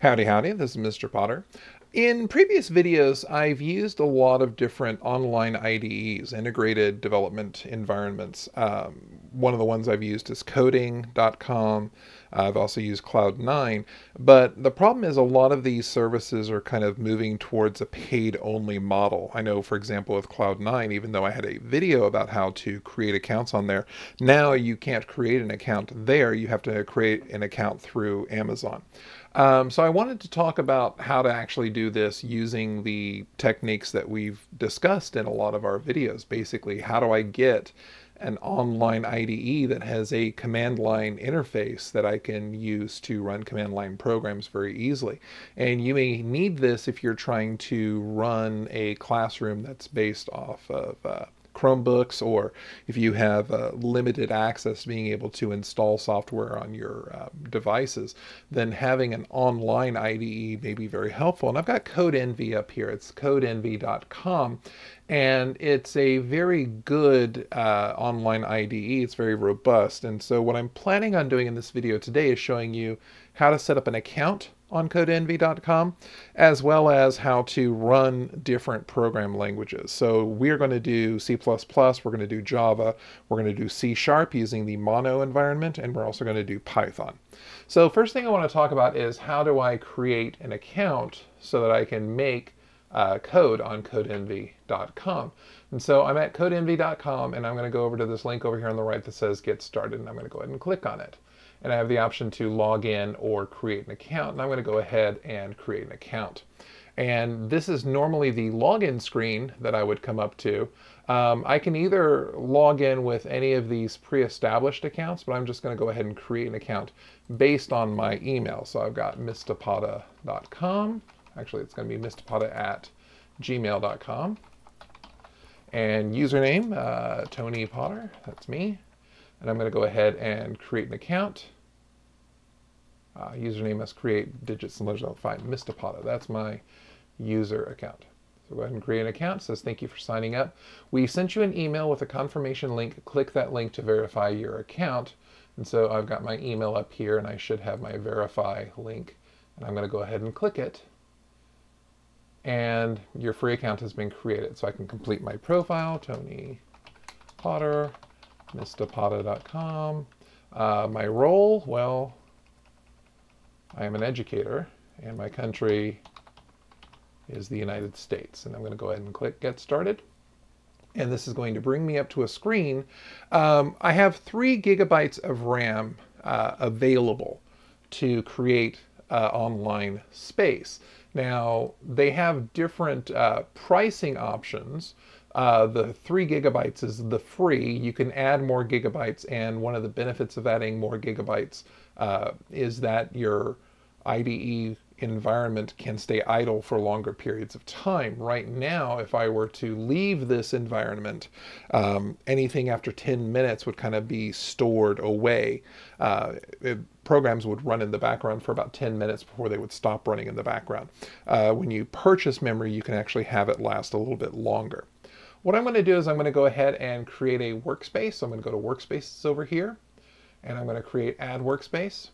Howdy, howdy, this is Mr. Potter. In previous videos, I've used a lot of different online IDEs, integrated development environments. One of the ones I've used is coding.com. I've also used Cloud9. But the problem is a lot of these services are kind of moving towards a paid-only model. I know, for example, with Cloud9, even though I had a video about how to create accounts on there, now you can't create an account there. You have to create an account through Amazon. So I wanted to talk about how to actually do this using the techniques that we've discussed in a lot of our videos. Basically, how do I get an online IDE that has a command line interface that I can use to run command line programs very easily? And you may need this if you're trying to run a classroom that's based off of Chromebooks, or if you have limited access to being able to install software on your devices, then having an online IDE may be very helpful. And I've got Codenvy up here. It's codenvy.com. And it's a very good online IDE. It's very robust. And so what I'm planning on doing in this video today is showing you how to set up an account on codenvy.com, as well as how to run different program languages. So we're going to do C++, we're going to do Java, we're going to do C# using the Mono environment, and we're also going to do Python. So first thing I want to talk about is how do I create an account so that I can make code on codenvy.com. And so I'm at codenvy.com, and I'm going to go over to this link over here on the right that says Get Started, and I'm going to go ahead and click on it. And I have the option to log in or create an account. And I'm going to go ahead and create an account. And this is normally the login screen that I would come up to. I can either log in with any of these pre-established accounts, but I'm just going to go ahead and create an account based on my email. So I've got mistapotta.com. Actually, it's going to be mistapotta@gmail.com. And username, Tony Potter, that's me. And I'm going to go ahead and create an account. Username must create digits and letters. I'll find mistapotta. That's my user account. So go ahead and create an account. It says, thank you for signing up. We sent you an email with a confirmation link. Click that link to verify your account. And so I've got my email up here, and I should have my verify link. And I'm going to go ahead and click it. And your free account has been created. So I can complete my profile, Tony Potter. mistapotta.com. My role, well, I am an educator, and my country is the United States. And I'm going to go ahead and click Get Started. And this is going to bring me up to a screen. I have 3 GB of RAM available to create online space. Now, they have different pricing options. The 3 GB is the free. You can add more gigabytes, and one of the benefits of adding more gigabytes is that your IDE environment can stay idle for longer periods of time. Right now, if I were to leave this environment, anything after 10 minutes would kind of be stored away. Programs would run in the background for about 10 minutes before they would stop running in the background. When you purchase memory, you can actually have it last a little bit longer. What I'm going to do is I'm going to go ahead and create a workspace. So I'm going to go to Workspaces over here, and I'm going to create Add Workspace.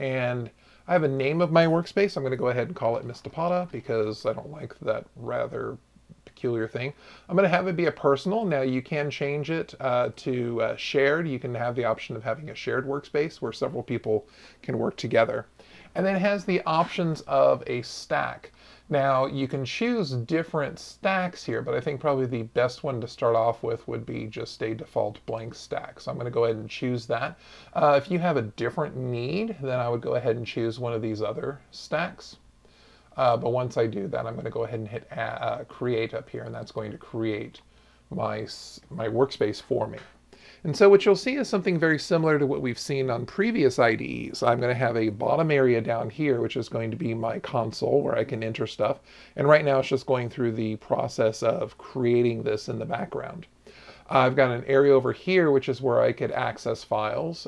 And I have a name of my workspace. I'm going to go ahead and call it Mistapotta because I don't like that rather peculiar thing. I'm going to have it be a personal. Now you can change it to shared. You can have the option of having a shared workspace where several people can work together. And then it has the options of a stack. Now, you can choose different stacks here, but I think probably the best one to start off with would be just a default blank stack. So I'm going to go ahead and choose that. If you have a different need, then I would go ahead and choose one of these other stacks. But once I do that, I'm going to go ahead and hit create up here, and that's going to create my workspace for me. And so what you'll see is something very similar to what we've seen on previous IDEs. I'm going to have a bottom area down here, which is going to be my console where I can enter stuff. And right now it's just going through the process of creating this in the background. I've got an area over here, which is where I could access files,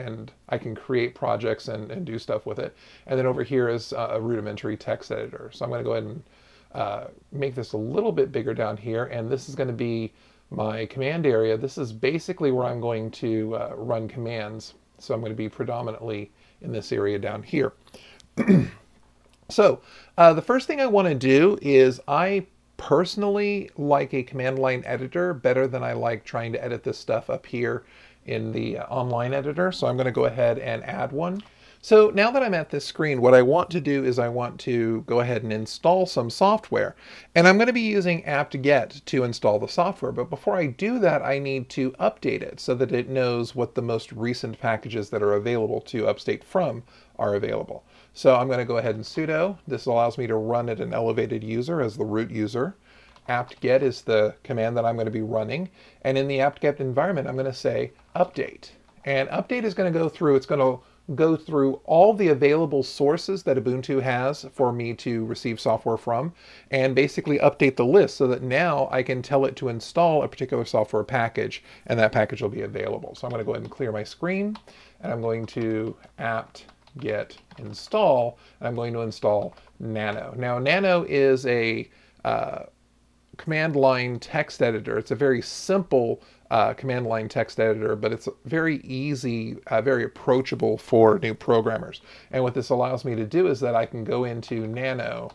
and I can create projects and do stuff with it. And then over here is a rudimentary text editor. So I'm going to go ahead and make this a little bit bigger down here. And this is going to be my command area. This is basically where I'm going to run commands. So I'm going to be predominantly in this area down here. So the first thing I want to do is I personally like a command line editor better than I like trying to edit this stuff up here in the online editor. So I'm going to go ahead and add one. So now that I'm at this screen, what I want to do is I want to go ahead and install some software. And I'm going to be using apt-get to install the software. But before I do that, I need to update it so that it knows what the most recent packages that are available to update from are available. So I'm going to go ahead and sudo. This allows me to run at an elevated user as the root user. Apt-get is the command that I'm going to be running. And in the apt-get environment, I'm going to say update. And update is going to go through, it's going to go through all the available sources that Ubuntu has for me to receive software from and basically update the list so that now I can tell it to install a particular software package and that package will be available. So I'm going to go ahead and clear my screen and I'm going to apt-get install and I'm going to install Nano. Now Nano is a command line text editor. It's a very simple command line text editor, but it's very easy, very approachable for new programmers. And what this allows me to do is that I can go into Nano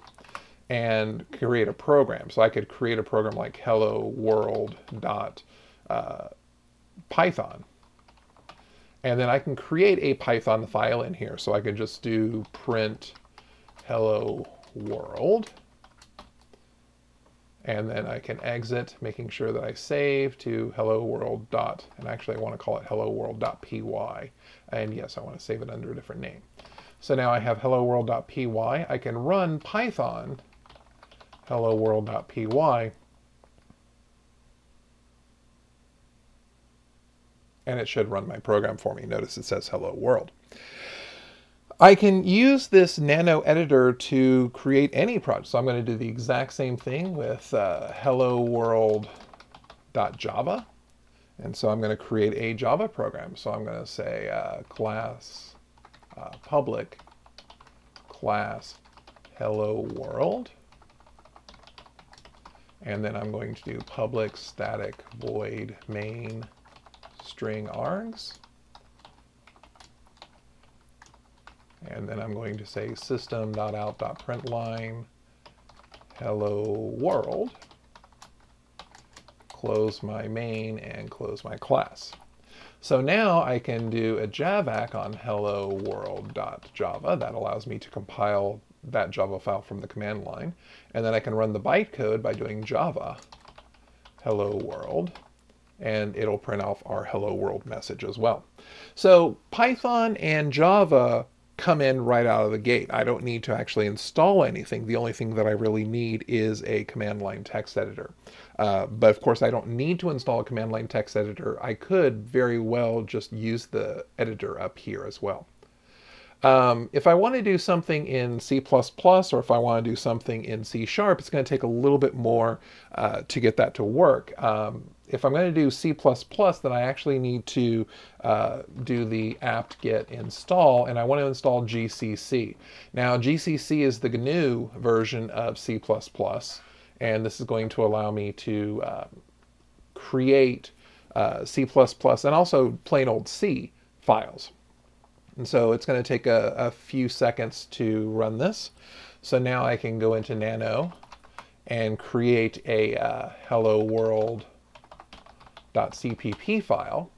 and create a program. So I could create a program like hello world.python. And then I can create a Python file in here. So I could just do print hello world. And then I can exit, making sure that I save to hello world dot, and actually I want to call it hello world.py. And yes, I want to save it under a different name. So now I have hello world.py. I can run Python hello world.py. And it should run my program for me. Notice it says hello world. I can use this Nano editor to create any project. So I'm going to do the exact same thing with hello world.java. And so I'm going to create a Java program. So I'm going to say class public class hello world. And then I'm going to do public static void main string args. And then I'm going to say system.out.println hello world, close my main and close my class. So now I can do a javac on hello world.java. That allows me to compile that Java file from the command line. And then I can run the bytecode by doing java hello world. And it'll print off our hello world message as well. So Python and Java come in right out of the gate. I don't need to actually install anything. The only thing that I really need is a command line text editor. But of course I don't need to install a command line text editor. I could very well just use the editor up here as well. If I want to do something in C++ or if I want to do something in C#, it's going to take a little bit more to get that to work. If I'm going to do C++, then I actually need to do the apt-get install, and I want to install GCC. Now, GCC is the GNU version of C++, and this is going to allow me to create C++ and also plain old C files. And so it's going to take a few seconds to run this. So now I can go into Nano and create a hello world .cpp file,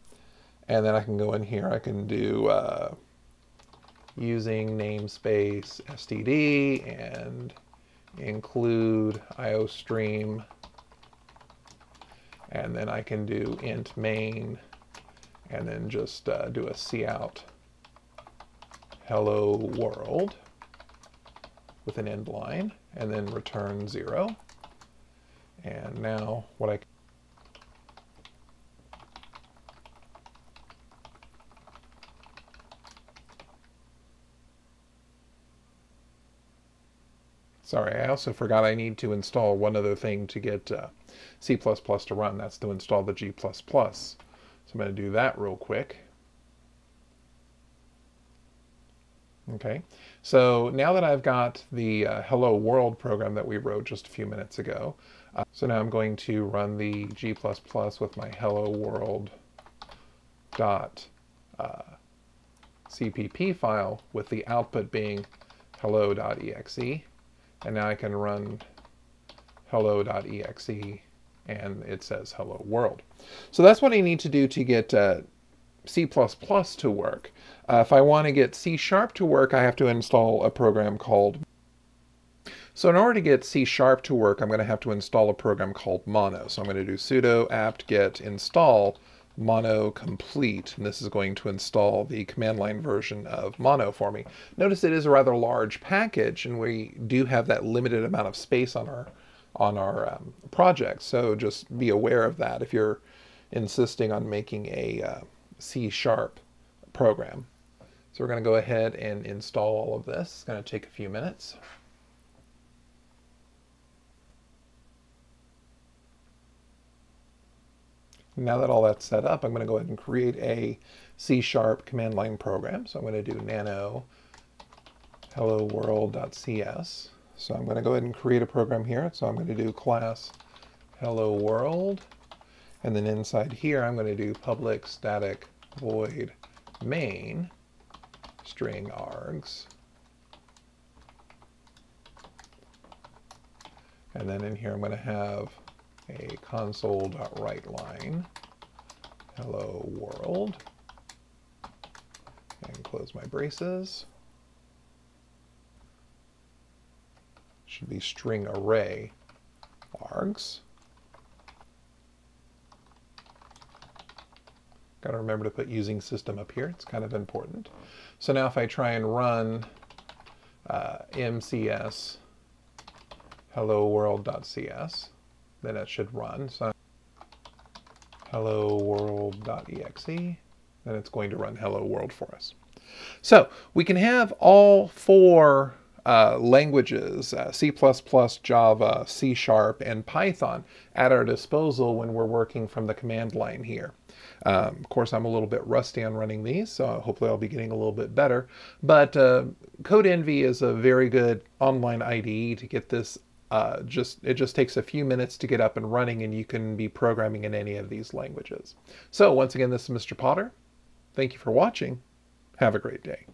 and then I can go in here, I can do using namespace std and include iostream, and then I can do int main, and then just do a cout hello world with an end line, and then return 0. And now what I can sorry, I also forgot I need to install one other thing to get C++ to run. That's to install the G++. So I'm going to do that real quick. Okay, so now that I've got the Hello World program that we wrote just a few minutes ago, so now I'm going to run the G++ with my Hello World dot CPP file with the output being hello.exe, and now I can run hello.exe and it says hello world. So that's what I need to do to get C++ to work. If I want to get C# to work, I have to install a program called... So in order to get C# to work, I'm going to have to install a program called Mono. So I'm going to do sudo apt get install mono complete, and this is going to install the command line version of Mono for me. Notice it is a rather large package, and we do have that limited amount of space on our project, so just be aware of that if you're insisting on making a C# program. So we're going to go ahead and install all of this. It's going to take a few minutes. Now that all that's set up, I'm going to go ahead and create a C# command line program. So I'm going to do nano hello world.cs. So I'm going to go ahead and create a program here. So I'm going to do class hello world. And then inside here, I'm going to do public static void main string args. And then in here, I'm going to have a console.writeLine hello world. And close my braces. Should be string array args. Got to remember to put using system up here. It's kind of important. So now if I try and run mcs hello world.cs, then it should run. So hello world.exe, then it's going to run hello world for us. So we can have all four languages, C++, Java, C#, and Python at our disposal when we're working from the command line here. Of course, I'm a little bit rusty on running these, so hopefully I'll be getting a little bit better. But Codenvy is a very good online IDE to get this. It just takes a few minutes to get up and running, and you can be programming in any of these languages. So once again, this is Mr. Potter. Thank you for watching. Have a great day.